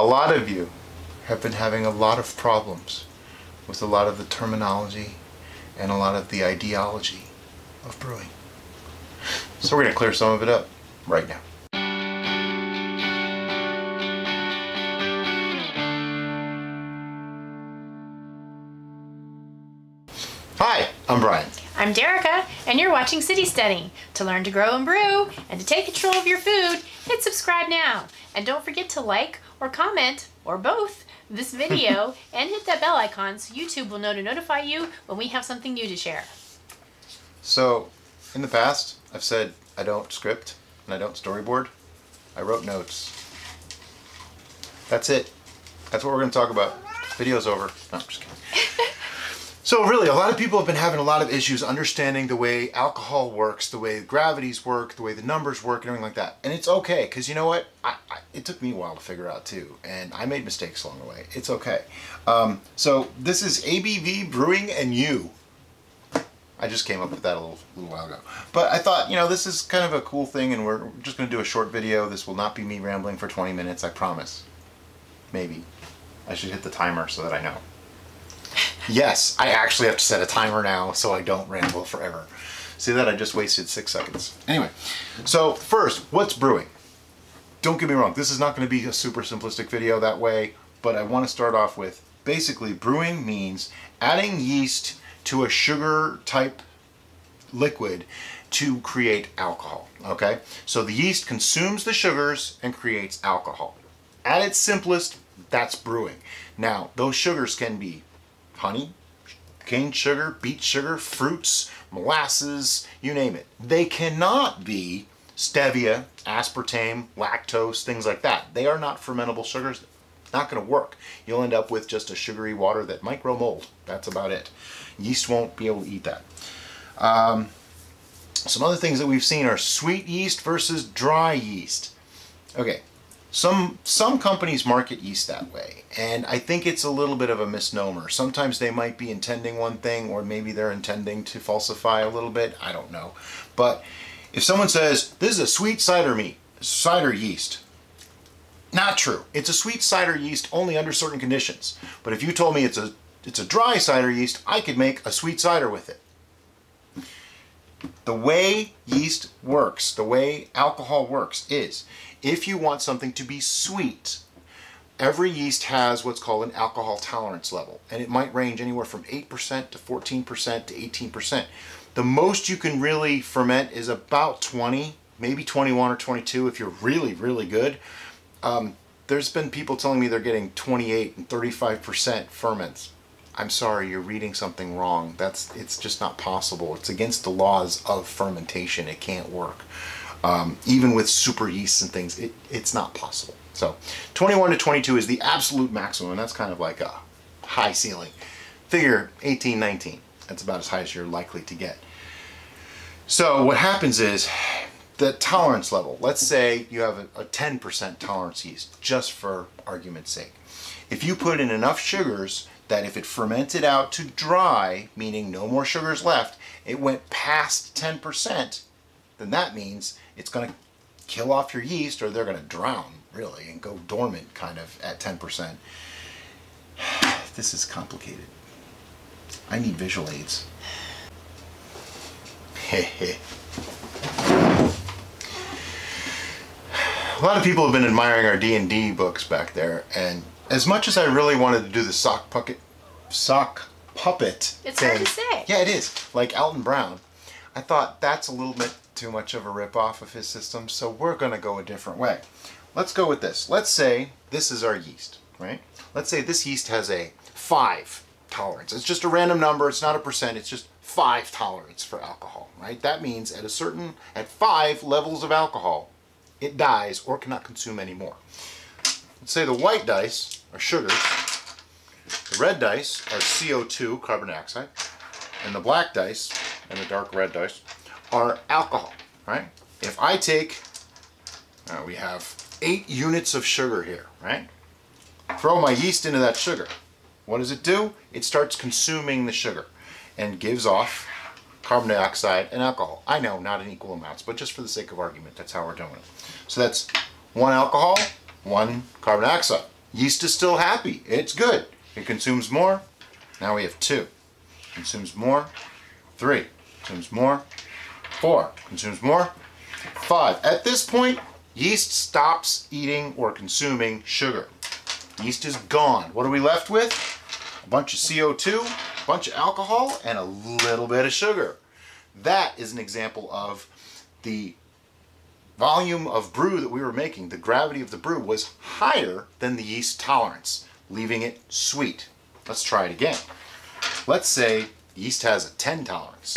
A lot of you have been having a lot of problems with a lot of the terminology and a lot of the ideology of brewing. So we're going to clear some of it up right now. Hi, I'm Brian. I'm Derica, and you're watching City Steading. To learn to grow and brew, and to take control of your food, hit subscribe now. And don't forget to like or comment, or both, this video, and hit that bell icon so YouTube will know to notify you when we have something new to share. So, in the past, I've said I don't script, and I don't storyboard. I wrote notes. That's it. That's what we're going to talk about. Video's over. No, I'm just kidding. So really, a lot of people have been having a lot of issues understanding the way alcohol works, the way gravities work, the way the numbers work, and everything like that. And it's okay, because you know what? It took me a while to figure out too, and I made mistakes along the way. It's okay. So this is ABV Brewing and You. I just came up with that a little while ago. But I thought, you know, this is kind of a cool thing, and we're just going to do a short video. This will not be me rambling for 20 minutes, I promise. Maybe. I should hit the timer so that I know. Yes, I actually have to set a timer now so I don't ramble forever. See that? I just wasted 6 seconds. Anyway, so first, what's brewing? Don't get me wrong, this is not going to be a super simplistic video that way, but I want to start off with basically brewing means adding yeast to a sugar type liquid to create alcohol, okay? So the yeast consumes the sugars and creates alcohol. At its simplest, that's brewing. Now, those sugars can be honey, cane sugar, beet sugar, fruits, molasses, you name it. They cannot be stevia, aspartame, lactose, things like that. They are not fermentable sugars. Not going to work. You'll end up with just a sugary water that might grow mold. That's about it. Yeast won't be able to eat that. Some other things that we've seen are sweet yeast versus dry yeast. Okay. Some companies market yeast that way, and I think it's a little bit of a misnomer. Sometimes they might be intending one thing, or maybe they're intending to falsify a little bit. I don't know. But if someone says, this is a sweet cider yeast, not true. It's a sweet cider yeast only under certain conditions. But if you told me it's a dry cider yeast, I could make a sweet cider with it. The way yeast works, the way alcohol works is, if you want something to be sweet, every yeast has what's called an alcohol tolerance level, and it might range anywhere from 8% to 14% to 18%. The most you can really ferment is about 20, maybe 21 or 22 if you're really, really good. There's been people telling me they're getting 28 and 35% ferments. I'm sorry, you're reading something wrong. It's just not possible. It's against the laws of fermentation. It can't work. Even with super yeasts and things, it's not possible. So 21 to 22 is the absolute maximum. That's kind of like a high ceiling. Figure 18, 19. That's about as high as you're likely to get. So what happens is the tolerance level. Let's say you have a 10% tolerance yeast, just for argument's sake. If you put in enough sugars that if it fermented out to dry, meaning no more sugars left, it went past 10%, then that means it's going to kill off your yeast, or they're going to drown, really, and go dormant kind of at 10%. This is complicated. I need visual aids. A lot of people have been admiring our D&D books back there, and as much as I really wanted to do the sock puppet it's thing, hard to say. Yeah, it is. Like Alton Brown, I thought that's a little bit too much of a ripoff of his system, so we're going to go a different way. Let's go with this. Let's say this is our yeast, right? Let's say this yeast has a 5 tolerance. It's just a random number. It's not a percent. It's just 5 tolerance for alcohol, right? That means at 5 levels of alcohol, it dies or cannot consume any more. Let's say the white dice are sugars, the red dice are CO2, carbon dioxide, and the black dice and the dark red dice are alcohol, right? If I take, we have 8 units of sugar here, right? Throw my yeast into that sugar. What does it do? It starts consuming the sugar and gives off carbon dioxide and alcohol. I know, not in equal amounts, but just for the sake of argument, that's how we're doing it. So that's 1 alcohol, 1 carbon dioxide. Yeast is still happy. It's good. It consumes more. Now we have 2. Consumes more. 3. Consumes more. 4. Consumes more. 5. At this point, yeast stops eating or consuming sugar. Yeast is gone. What are we left with? A bunch of CO2, a bunch of alcohol, and a little bit of sugar. That is an example of the volume of brew that we were making. The gravity of the brew was higher than the yeast tolerance, leaving it sweet. Let's try it again. Let's say yeast has a 10 tolerance.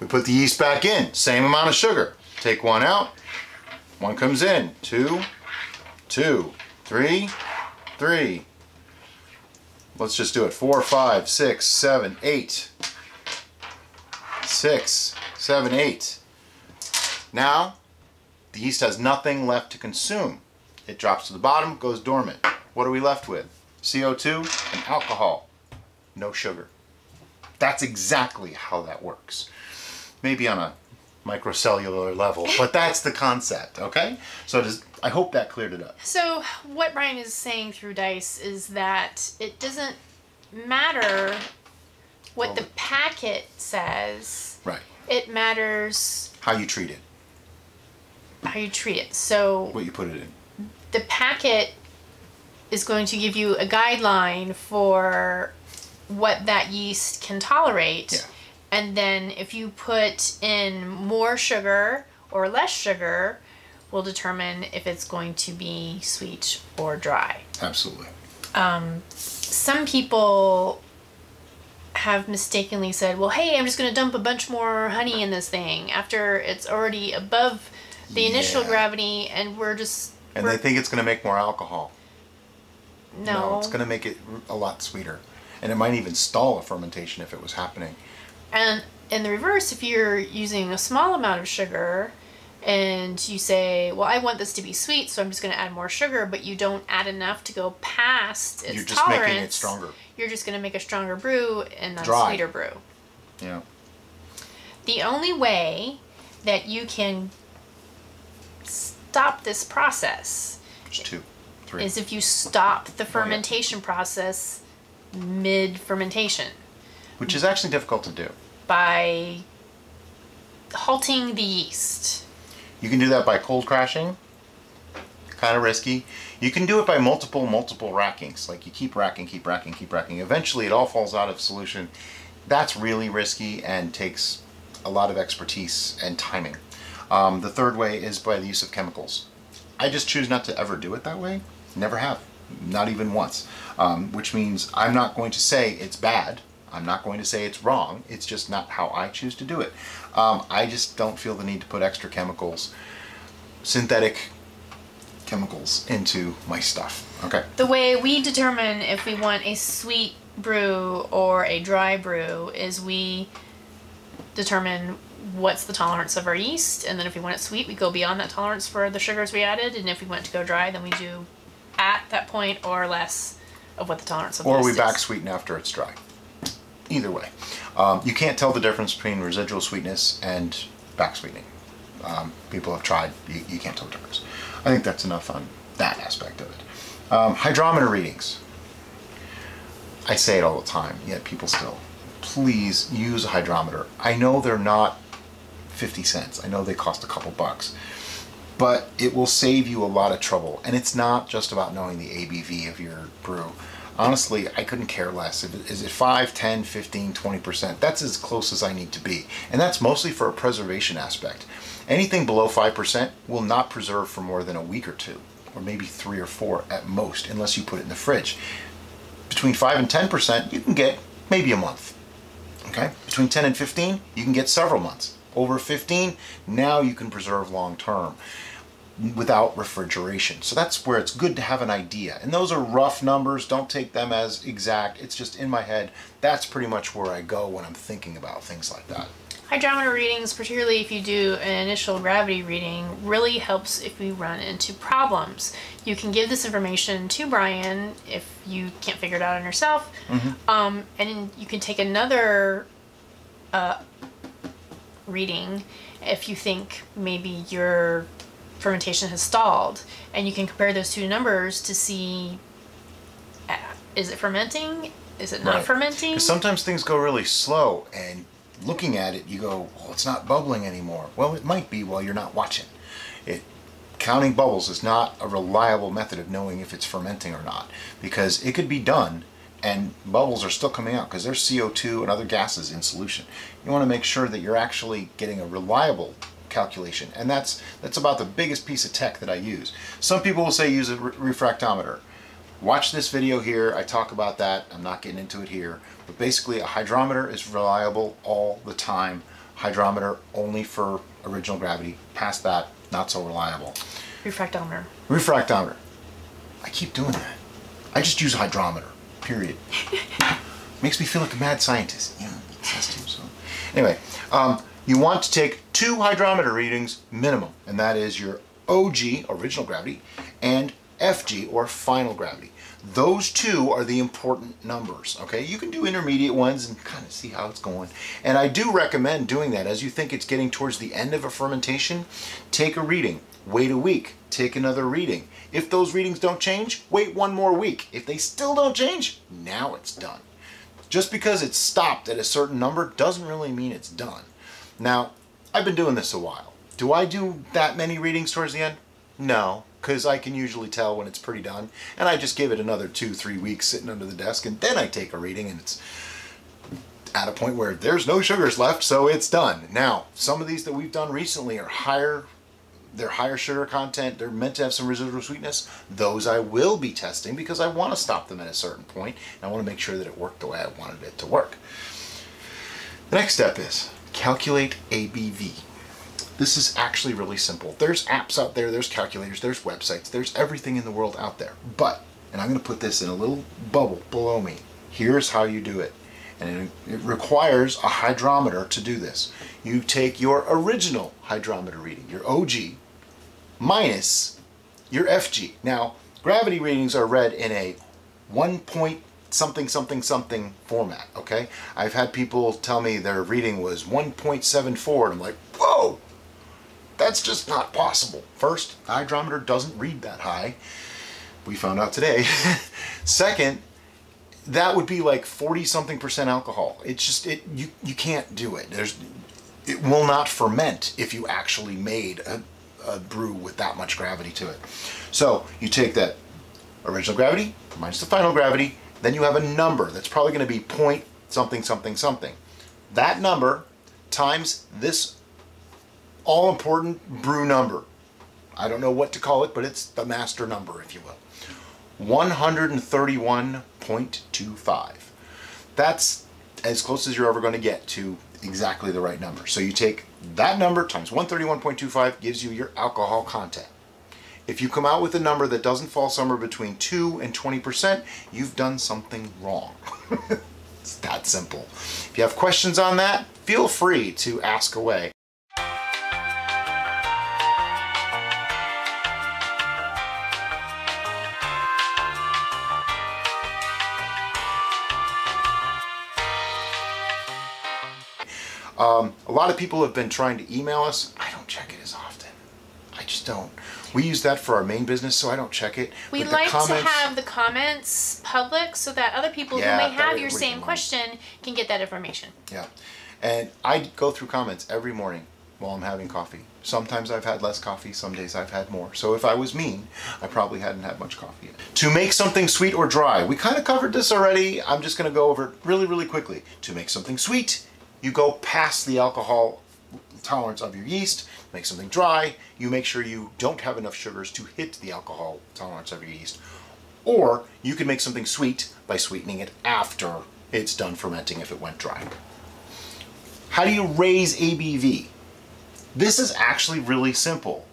We put the yeast back in, same amount of sugar. Take one out, one comes in, 2, 2, 3, 3. Let's just do it, 4, 5, 6, 7, 8, 6, 7, 8. Now, the yeast has nothing left to consume. It drops to the bottom, goes dormant. What are we left with? CO2 and alcohol, no sugar. That's exactly how that works. Maybe on a microcellular level, but that's the concept, okay? So I hope that cleared it up. So what Brian is saying through DICE is that it doesn't matter what the packet says. Right. It matters how you treat it. How you treat it. So what you put it in. The packet is going to give you a guideline for what that yeast can tolerate. Yeah. And then if you put in more sugar or less sugar, will determine if it's going to be sweet or dry. Absolutely. Some people have mistakenly said, well, hey, I'm just going to dump a bunch more honey in this thing after it's already above the initial gravity, and they think it's going to make more alcohol. No, it's going to make it a lot sweeter, and it might even stall a fermentation if it was happening. And in the reverse, if you're using a small amount of sugar and you say, well, I want this to be sweet, so I'm just going to add more sugar, but you don't add enough to go past its tolerance. You're just making it stronger. You're just going to make a stronger brew and not a sweeter brew. Yeah. The only way that you can stop this process is if you stop the fermentation process mid-fermentation. Which is actually difficult to do. By halting the yeast. You can do that by cold crashing, kind of risky. You can do it by multiple rackings. Like you keep racking. Eventually it all falls out of solution. That's really risky and takes a lot of expertise and timing. The third way is by the use of chemicals. I just choose not to ever do it that way. Never have, not even once. Which means I'm not going to say it's bad. I'm not going to say it's wrong, it's just not how I choose to do it. I just don't feel the need to put extra chemicals, synthetic chemicals, into my stuff, okay? The way we determine if we want a sweet brew or a dry brew is we determine what's the tolerance of our yeast, and then if we want it sweet, we go beyond that tolerance for the sugars we added, and if we want it to go dry, then we do at that point or less of what the tolerance of the yeast is. Or we back sweeten after it's dry. Either way, you can't tell the difference between residual sweetness and back sweetening. People have tried, you can't tell the difference. I think that's enough on that aspect of it. Hydrometer readings. I say it all the time, yet people still, please use a hydrometer. I know they're not 50 cents. I know they cost a couple bucks, but it will save you a lot of trouble. And it's not just about knowing the ABV of your brew. Honestly, I couldn't care less. Is it 5, 10, 15, 20%? That's as close as I need to be. And that's mostly for a preservation aspect. Anything below 5% will not preserve for more than a week or two, or maybe 3 or 4 at most, unless you put it in the fridge. Between 5 and 10%, you can get maybe a month. Okay? Between 10 and 15, you can get several months. Over 15, now you can preserve long term without refrigeration. So that's where it's good to have an idea. And those are rough numbers. Don't take them as exact. It's just in my head. That's pretty much where I go when I'm thinking about things like that. Hydrometer readings, particularly if you do an initial gravity reading, really helps if we run into problems. You can give this information to Brian if you can't figure it out on yourself. And you can take another reading if you think maybe your fermentation has stalled, and you can compare those two numbers to see, is it fermenting? Is it not fermenting? 'Cause sometimes things go really slow, and looking at it, you go, well, it's not bubbling anymore. Well, it might be while you're not watching. Counting bubbles is not a reliable method of knowing if it's fermenting or not, because it could be done and bubbles are still coming out because there's CO2 and other gases in solution. You want to make sure that you're actually getting a reliable calculation, and that's about the biggest piece of tech that I use. Some people will say use a refractometer. Watch this video here, I talk about that, I'm not getting into it here, but basically a hydrometer is reliable all the time. Hydrometer only for original gravity, past that, not so reliable. Refractometer. Refractometer. I keep doing that. I just use hydrometer, period. Makes me feel like a mad scientist. Yeah, that's too, so. Anyway, you want to take two hydrometer readings minimum, and that is your OG, original gravity, and FG, or final gravity. Those two are the important numbers, okay? You can do intermediate ones and kind of see how it's going. And I do recommend doing that. As you think it's getting towards the end of a fermentation, take a reading, wait a week, take another reading. If those readings don't change, wait one more week. If they still don't change, now it's done. Just because it's stopped at a certain number doesn't really mean it's done. Now, I've been doing this a while. Do I do that many readings towards the end? No. Because I can usually tell when it's pretty done, and I just give it another 2-3 weeks sitting under the desk, and then I take a reading and it's at a point where there's no sugars left, so it's done. Now, some of these that we've done recently are higher, they're higher sugar content, they're meant to have some residual sweetness. Those I will be testing because I want to stop them at a certain point, and I want to make sure that it worked the way I wanted it to work. The next step is calculate ABV. This is actually really simple. There's apps out there, there's calculators, there's websites, there's everything in the world out there. But, and I'm going to put this in a little bubble below me, here's how you do it. And it requires a hydrometer to do this. You take your original hydrometer reading, your OG, minus your FG. Now, gravity readings are read in a 1 point something something something format, okay? I've had people tell me their reading was 1.74, and I'm like, whoa! That's just not possible. First, the hydrometer doesn't read that high. We found out today. Second, that would be like 40-something% alcohol. It's just, you can't do it. It will not ferment if you actually made a brew with that much gravity to it. So you take that original gravity minus the final gravity, then you have a number that's probably going to be point something something something. That number times this all-important brew number. I don't know what to call it, but it's the master number, if you will. 131.25. That's as close as you're ever going to get to exactly the right number. So you take that number times 131.25 gives you your alcohol content. If you come out with a number that doesn't fall somewhere between 2 and 20%, you've done something wrong. It's that simple. If you have questions on that, feel free to ask away. A lot of people have been trying to email us. I don't check it as often. I just don't. We use that for our main business, so I don't check it. We like to have the comments public so that other people who may have your same question can get that information. Yeah. And I go through comments every morning while I'm having coffee. Sometimes I've had less coffee, some days I've had more. So if I was mean, I probably hadn't had much coffee yet. To make something sweet or dry. We kind of covered this already. I'm just going to go over it really, really quickly. To make something sweet, you go past the alcohol tolerance of your yeast, make something dry, you make sure you don't have enough sugars to hit the alcohol tolerance of your yeast. Or you can make something sweet by sweetening it after it's done fermenting if it went dry. How do you raise ABV? This is actually really simple.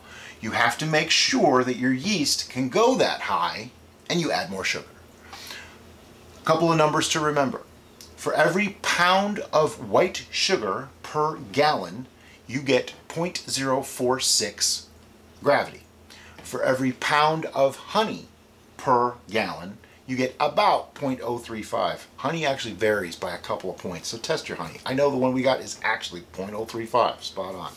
You have to make sure that your yeast can go that high and you add more sugar. A couple of numbers to remember. For every pound of white sugar per gallon, you get 0.046 gravity. For every pound of honey per gallon, you get about 0.035. Honey actually varies by a couple of points, so test your honey. I know the one we got is actually 0.035, spot on.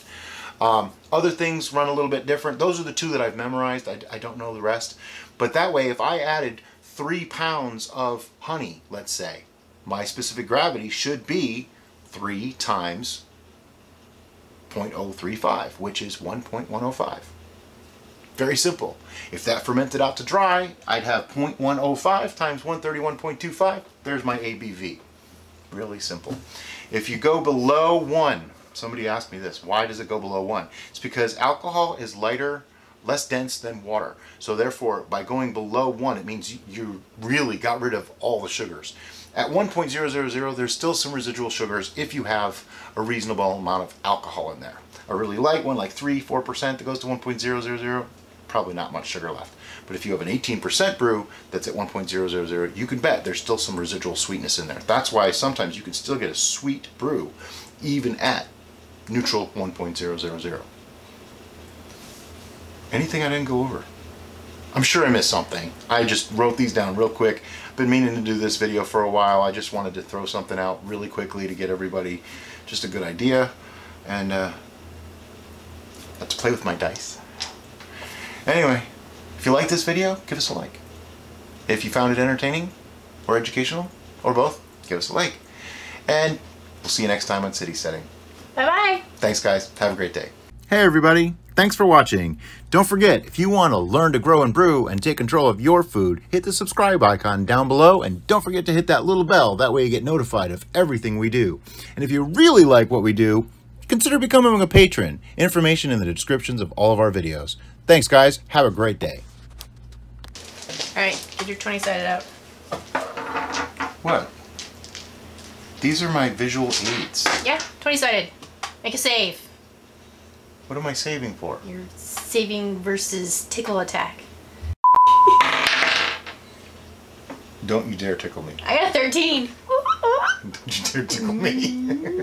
Other things run a little bit different. Those are the two that I've memorized. I don't know the rest. But that way, if I added 3 pounds of honey, let's say, my specific gravity should be 3 times 0.035, which is 1.105. Very simple. If that fermented out to dry, I'd have 0.105 times 131.25. There's my ABV. Really simple. If you go below 1, somebody asked me this, why does it go below 1? It's because alcohol is lighter, less dense than water. So therefore, by going below 1, it means you really got rid of all the sugars. At 1.000, there's still some residual sugars if you have a reasonable amount of alcohol in there. A really light one, like 3-4%, that goes to 1.000, probably not much sugar left. But if you have an 18% brew that's at 1.000, you can bet there's still some residual sweetness in there. That's why sometimes you can still get a sweet brew even at neutral 1.000. Anything I didn't go over? I'm sure I missed something. I just wrote these down real quick. Been meaning to do this video for a while. I just wanted to throw something out really quickly to get everybody just a good idea. And let's play with my dice. Anyway, if you like this video, give us a like. If you found it entertaining or educational or both, give us a like. And we'll see you next time on City Steading. Bye-bye. Thanks, guys. Have a great day. Hey, everybody. Thanks for watching. Don't forget, if you want to learn to grow and brew and take control of your food, hit the subscribe icon down below, and don't forget to hit that little bell. That way you get notified of everything we do. And if you really like what we do, consider becoming a patron. Information in the descriptions of all of our videos. Thanks, guys. Have a great day. All right, get your 20-sided out. What? These are my visual aids. Yeah, 20-sided. Make a save. What am I saving for? You're saving versus tickle attack. Don't you dare tickle me. I got a 13. Don't you dare tickle me.